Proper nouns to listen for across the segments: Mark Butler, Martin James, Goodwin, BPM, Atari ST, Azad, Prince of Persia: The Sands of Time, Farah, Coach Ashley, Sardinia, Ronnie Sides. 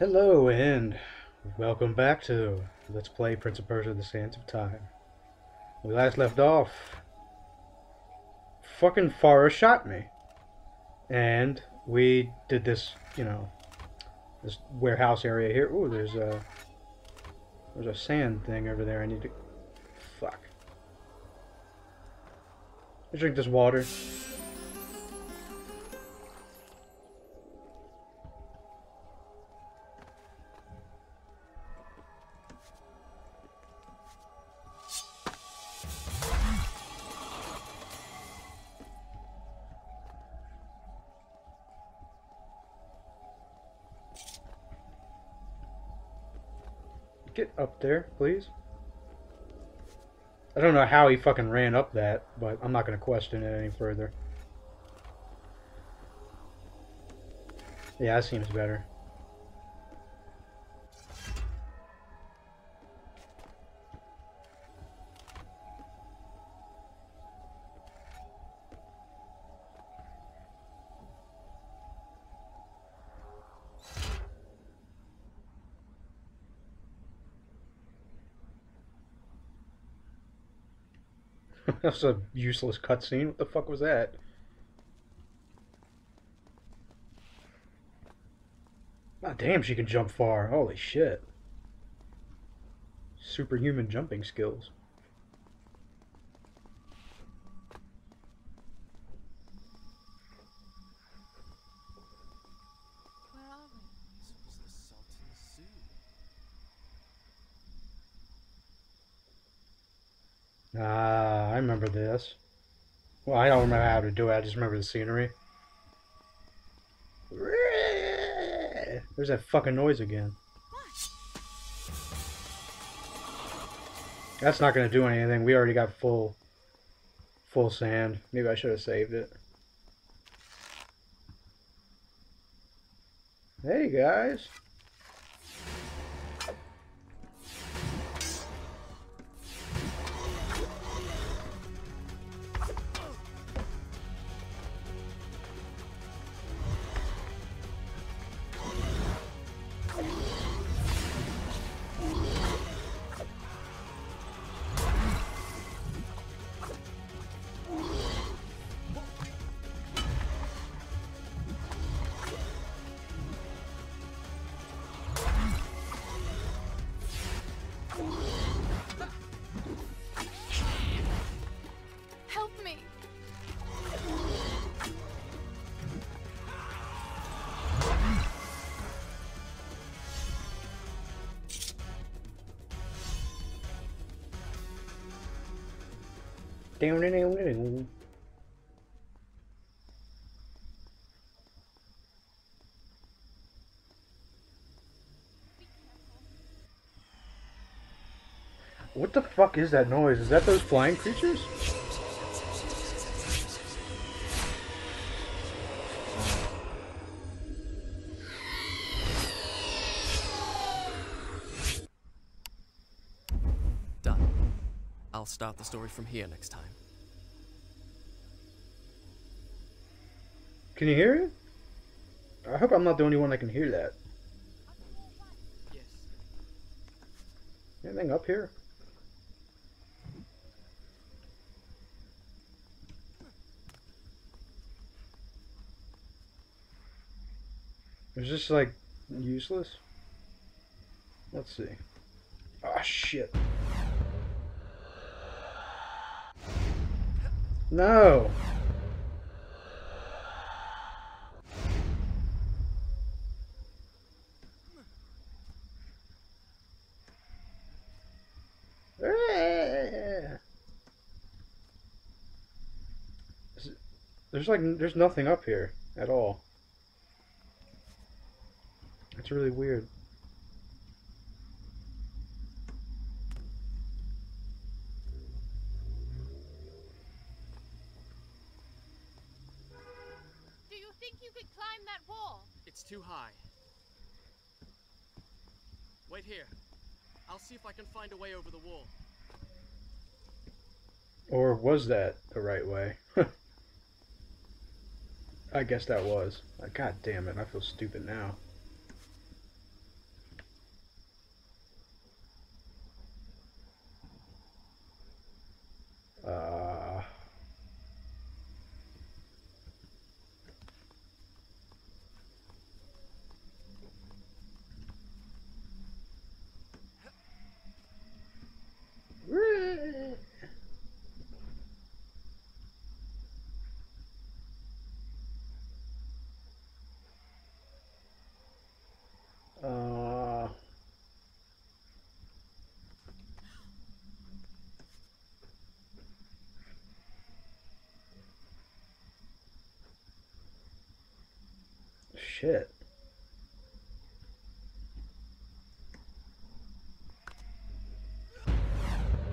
Hello and welcome back to Let's Play Prince of Persia: The Sands of Time. We last left off. Fucking Farah shot me, and we did this, you know, this warehouse area here. Ooh, there's a sand thing over there. I need to. Fuck. Let's drink this water. Get up there, please. I don't know how he fucking ran up that, but I'm not going to question it any further. Yeah, that seems better. That's a useless cutscene. What the fuck was that? God damn, she can jump far. Holy shit. Superhuman jumping skills. Ah, I remember this. Well, I don't remember how to do it, I just remember the scenery. There's that fucking noise again. That's not gonna do anything, we already got full sand. Maybe I should have saved it. Hey guys! Down. What the fuck is that noise? Is that those flying creatures? I'll start the story from here next time. Can you hear it? I hope I'm not the only one that can hear that. Yes. Anything up here? Is this like useless? Let's see. Ah, shit. No! There's nothing up here at all. That's really weird. Too high. Wait here. I'll see if I can find a way over the wall. Or was that the right way? I guess that was. God damn it, I feel stupid now. Shit.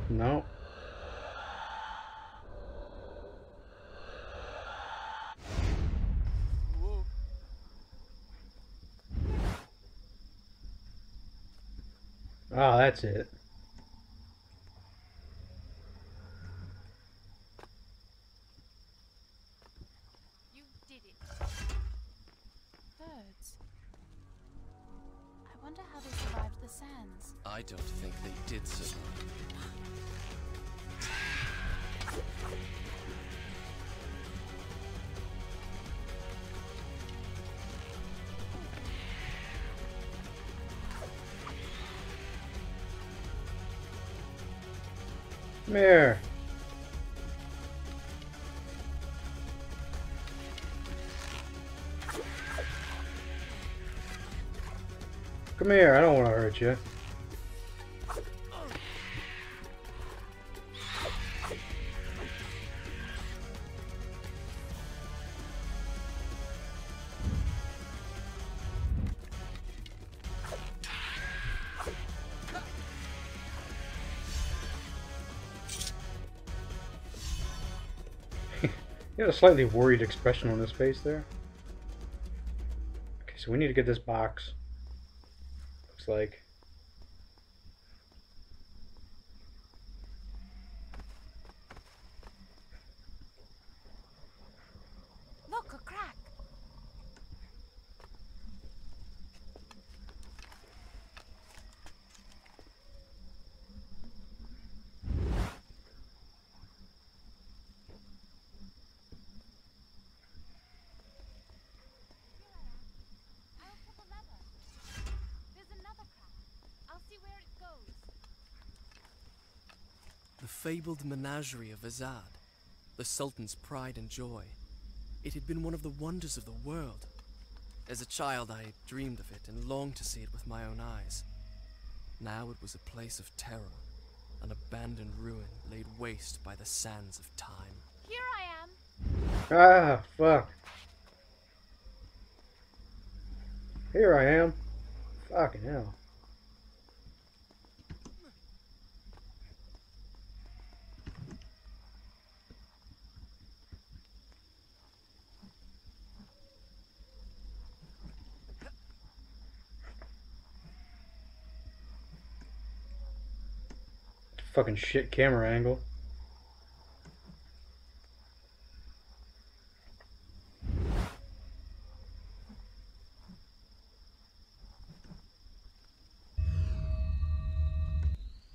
No. Oh, that's it. You did it. Birds. I wonder how they survived the sands. I don't think they did survive. Come here. Come here, I don't want to hurt you. He had a slightly worried expression on his face there. Okay, so we need to get this box. Looks like. Look, a crack. The fabled menagerie of Azad, the Sultan's pride and joy. It had been one of the wonders of the world. As a child, I had dreamed of it and longed to see it with my own eyes. Now it was a place of terror, an abandoned ruin laid waste by the sands of time. Here I am. Ah, fuck. Here I am. Fucking hell. Fucking shit camera angle.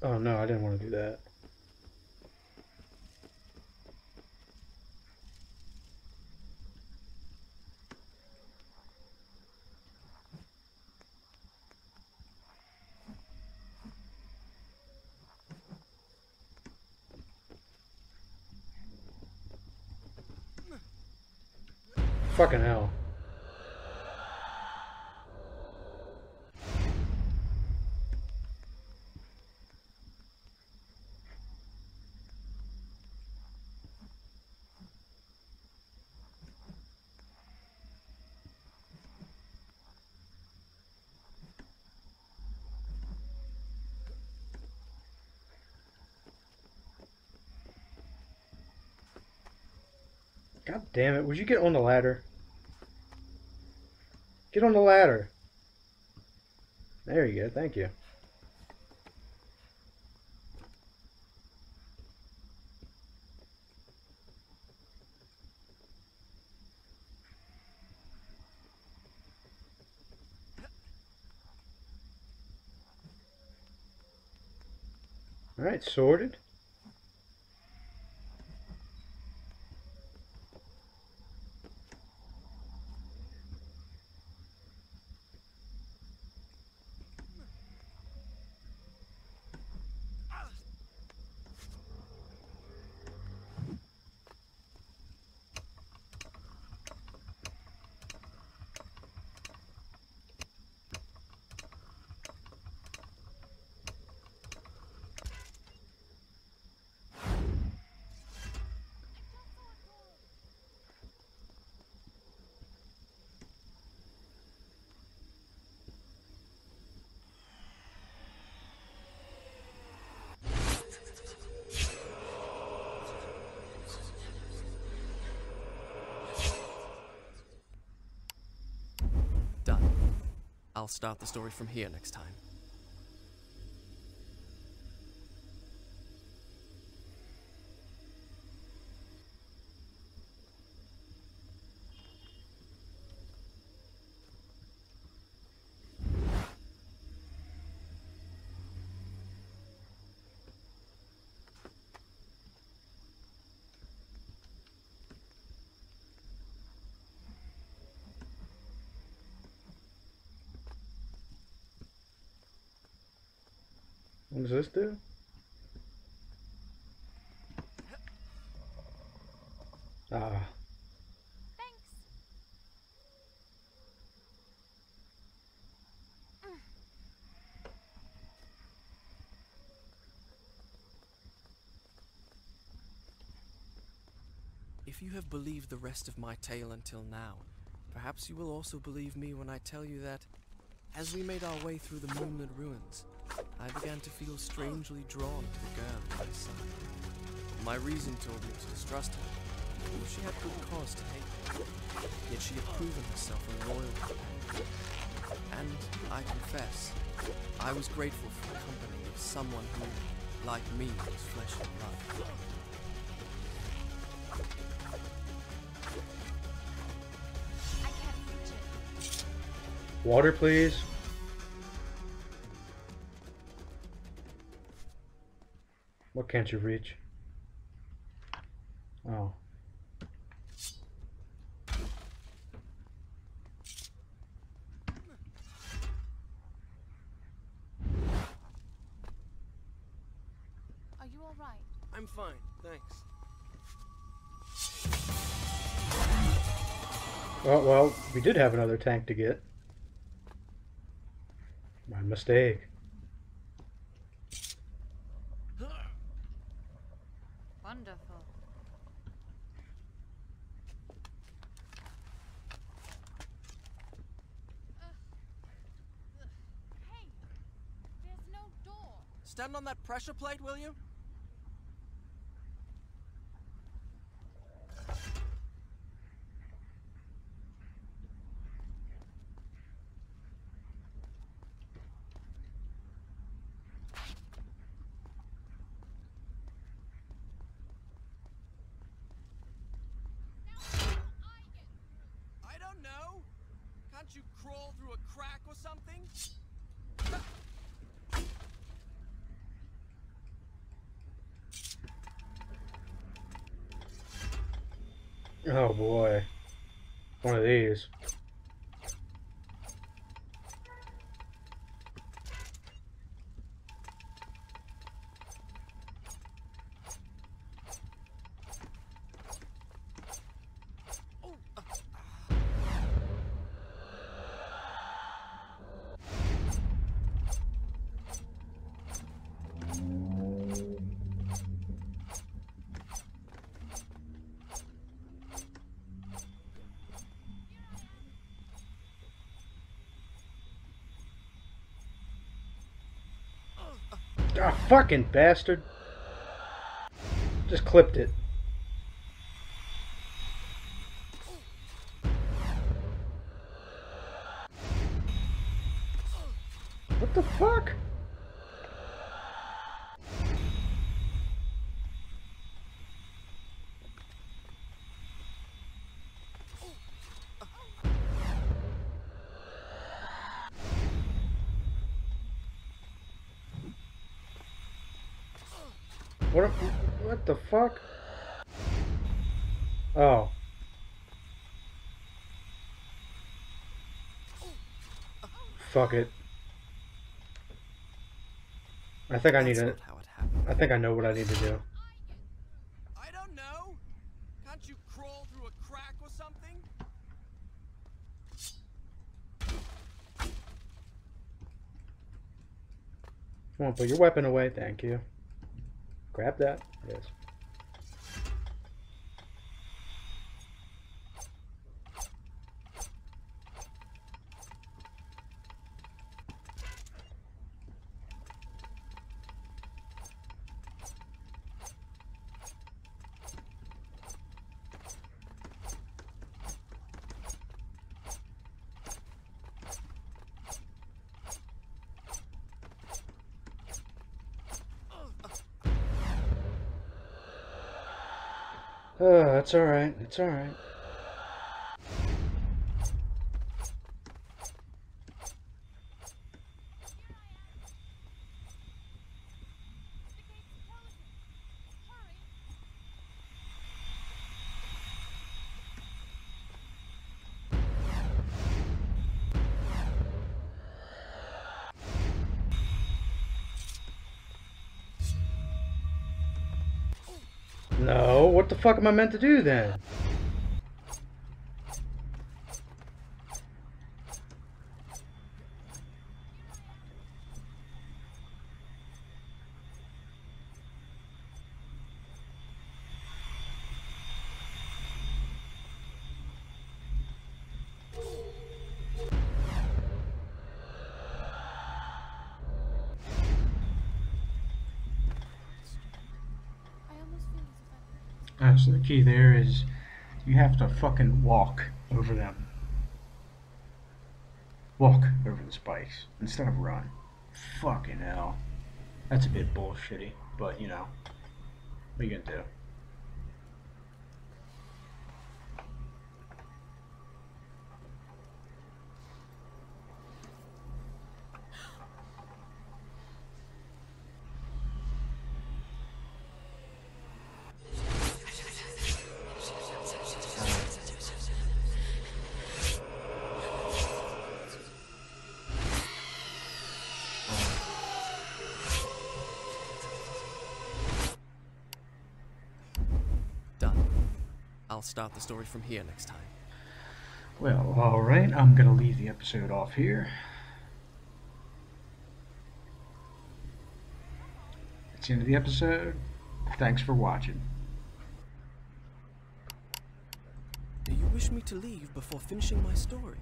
Oh no, I didn't want to do that. Fucking hell. God damn it, would you get on the ladder? Get on the ladder. There you go, thank you. Alright, sorted. I'll start the story from here next time. What does this do? Ah. Thanks. If you have believed the rest of my tale until now, perhaps you will also believe me when I tell you that, as we made our way through the moonlit ruins, I began to feel strangely drawn to the girl at my side. My reason told me to distrust her, though she had good cause to hate me. Yet she had proven herself a loyal companion. And, I confess, I was grateful for the company of someone who, like me, was flesh and blood. I can't reach it. Water, please. What can't you reach? Oh. Are you all right? I'm fine, thanks. Well, we did have another tank to get. My mistake. Stand on that pressure plate, will you? I don't know. Can't you crawl through a crack or something? Oh boy, one of these. Ah, fucking bastard. Just clipped it. What the fuck? What the fuck? Oh. Fuck it. I think I need to... I think I know what I need to do. I don't know. Can't you crawl through a crack or something? Come on, put your weapon away. Thank you. Grab that, yes. It's alright, it's alright. No, what the fuck am I meant to do then? So the key there is you have to fucking walk over them. Walk over the spikes instead of run. Fucking hell. That's a bit bullshitty, but you know, what are you gonna do? Start the story from here next time. Well, alright, I'm gonna leave the episode off here. That's the end of the episode. Thanks for watching. Do you wish me to leave before finishing my story?